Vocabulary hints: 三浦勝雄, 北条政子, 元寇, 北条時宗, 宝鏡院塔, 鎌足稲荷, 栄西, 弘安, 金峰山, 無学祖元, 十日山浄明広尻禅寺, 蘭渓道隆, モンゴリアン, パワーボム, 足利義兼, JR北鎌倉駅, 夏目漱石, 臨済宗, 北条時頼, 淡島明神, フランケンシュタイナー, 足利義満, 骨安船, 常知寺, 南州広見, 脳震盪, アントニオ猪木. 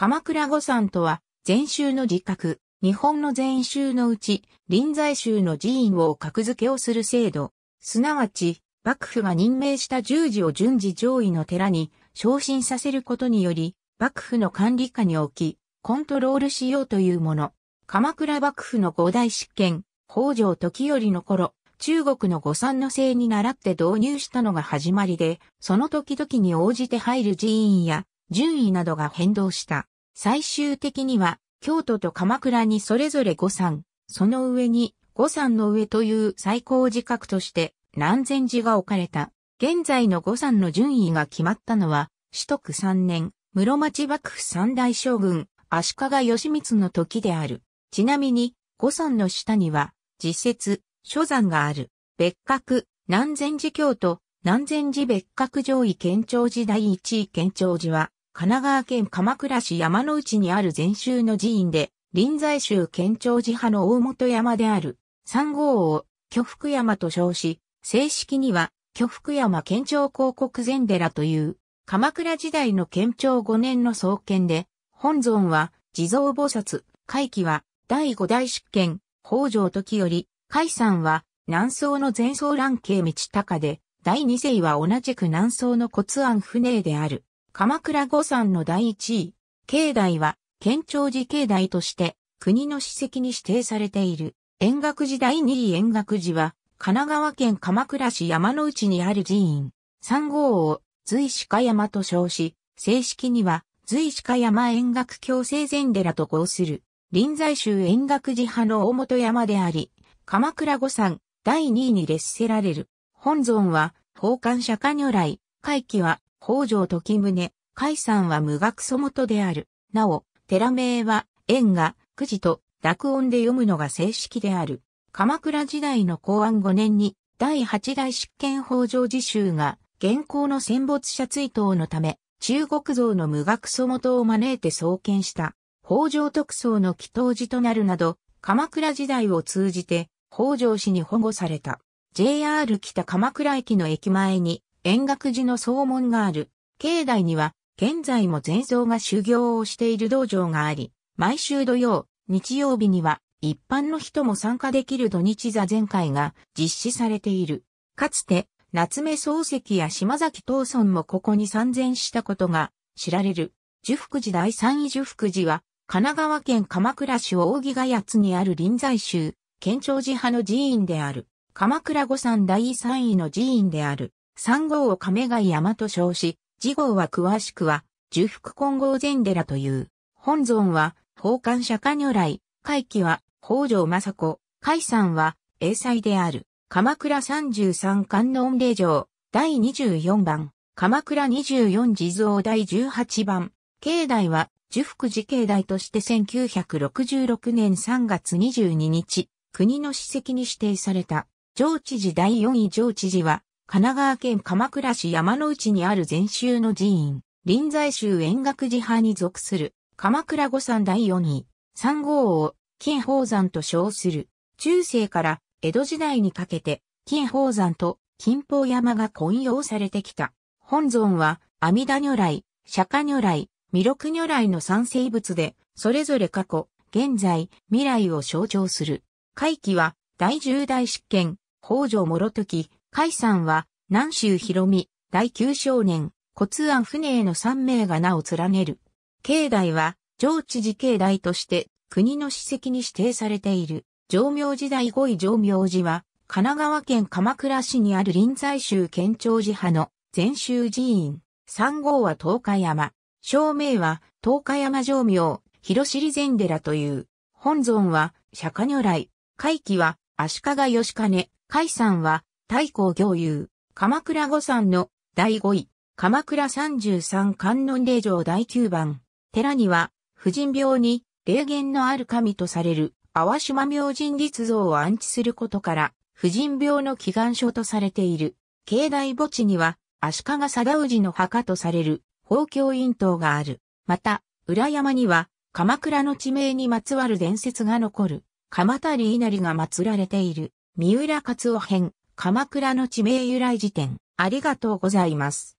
鎌倉五山とは、禅宗の自覚、日本の禅宗のうち、臨済宗の寺院を格付けをする制度、すなわち、幕府が任命した従事を順次上位の寺に昇進させることにより、幕府の管理下に置き、コントロールしようというもの。鎌倉幕府の五代執権、北条時頼の頃、中国の五山の制に倣って導入したのが始まりで、その時々に応じて入る寺院や、順位などが変動した。最終的には、京都と鎌倉にそれぞれ五山、その上に五山の上という最高自覚として、南禅寺が置かれた。現在の五山の順位が決まったのは、始徳3年、室町幕府三代将軍、足利義満の時である。ちなみに、五山の下には、寺説、諸山がある。別格、南禅寺京都、南禅寺別格上位建長寺第一位建長寺は、神奈川県鎌倉市山の内にある禅宗の寺院で、臨済宗建長寺派の大本山である。3号を巨福山と称し、正式には巨福山建長興国禅寺という、鎌倉時代の建長5年の創建で、本尊は地蔵菩薩、開基は第5代執権、北条時頼、開山は南宋の禅僧蘭慶道隆で、第2世は同じく南宋の骨安船である。鎌倉五山の第一位、境内は、建長寺境内として、国の史跡に指定されている。円覚寺第二位円覚寺は、神奈川県鎌倉市山の内にある寺院。3号を、瑞鹿山と称し、正式には、瑞鹿山円覚教聖禅寺と号する。臨済宗円覚寺派の大本山であり、鎌倉五山、第二位に列せられる。本尊は、宝冠釈迦如来、開基は、北条時宗、開山は無学祖元である。なお、寺名は、円覚寺と濁音で読むのが正式である。鎌倉時代の弘安5年に、第8代執権北条時宗が、元寇の戦没者追討のため、中国僧の無学祖元を招いて創建した、北条特僧の祈祷寺となるなど、鎌倉時代を通じて、北条氏に保護された。JR 北鎌倉駅の駅前に、円覚寺の総門がある。境内には、現在も禅僧が修行をしている道場があり、毎週土曜、日曜日には、一般の人も参加できる土日座禅会が実施されている。かつて、夏目漱石や島崎藤村もここに参禅したことが知られる。寿福寺第3位寿福寺は、神奈川県鎌倉市扇ヶ谷にある臨済宗、建長寺派の寺院である。鎌倉五山第3位の寺院である。3号を亀ヶ井山と称し、次号は詳しくは、寿福金剛禅寺という。本尊は、宝冠釈迦如来、開基は、北条政子、開山は、栄西である。鎌倉33観音霊場、第24番。鎌倉24地蔵第18番。境内は、寿福寺境内として1966年3月22日、国の史跡に指定された。常知寺第4位常知寺は、神奈川県鎌倉市山の内にある禅宗の寺院、臨済宗円覚寺派に属する、鎌倉五山第4位、3号を、金峰山と称する。中世から江戸時代にかけて、金峰山と金峰山が混用されてきた。本尊は、阿弥陀如来、釈迦如来、弥勒如来の三聖仏で、それぞれ過去、現在、未来を象徴する。開基は、第10代執権、北条諸時、開山は、南州広見、第九少年、骨安船への3名が名を連ねる。境内は、常知寺境内として、国の史跡に指定されている。浄明寺第5位浄明寺は、神奈川県鎌倉市にある臨済宗建長寺派の禅宗寺院。3号は十日山。称名は、十日山浄明、広尻禅寺という。本尊は、釈迦如来。開基は、足利義兼。開山は、太閤行友、鎌倉五山の第5位、鎌倉33観音霊場第9番、寺には、婦人廟に霊源のある神とされる、淡島明神立像を安置することから、婦人廟の祈願所とされている。境内墓地には、足利貞氏の墓とされる、宝鏡院塔がある。また、裏山には、鎌倉の地名にまつわる伝説が残る、鎌足稲荷が祀られている、三浦勝雄編。鎌倉の地名由来辞典、ありがとうございます。